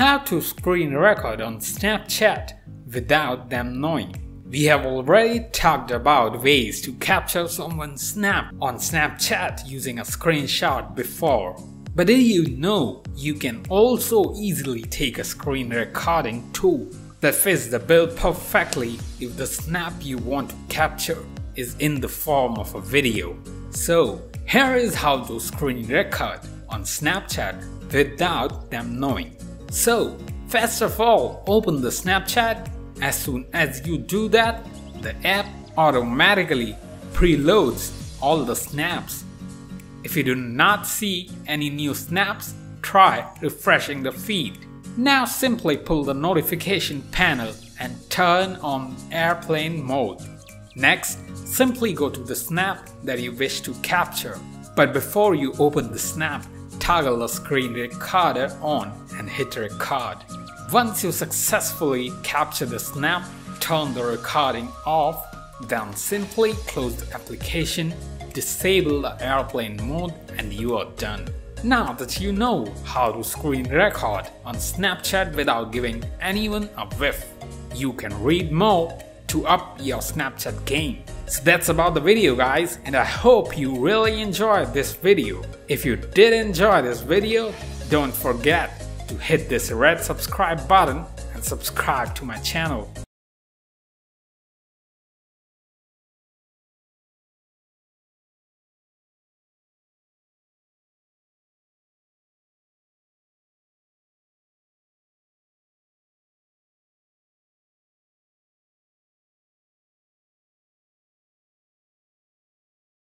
how to screen record on Snapchat without them knowing. We have already talked about ways to capture someone's snap on Snapchat using a screenshot before. But did you know you can also easily take a screen recording tool that fits the bill perfectly if the snap you want to capture is in the form of a video. So here is how to screen record on Snapchat without them knowing. So first of all, open the Snapchat. As soon as you do that, the app automatically preloads all the snaps. If you do not see any new snaps, try refreshing the feed. Now simply pull the notification panel and turn on airplane mode. Next, simply go to the snap that you wish to capture. But before you open the snap, toggle the screen recorder on and hit record. Once you successfully capture the snap, turn the recording off, then simply close the application, disable the airplane mode, and you are done. Now that you know how to screen record on Snapchat without giving anyone a whiff, you can read more to up your Snapchat game. So that's about the video, guys, and I hope you really enjoyed this video. If you did enjoy this video, don't forget to hit this red subscribe button and subscribe to my channel.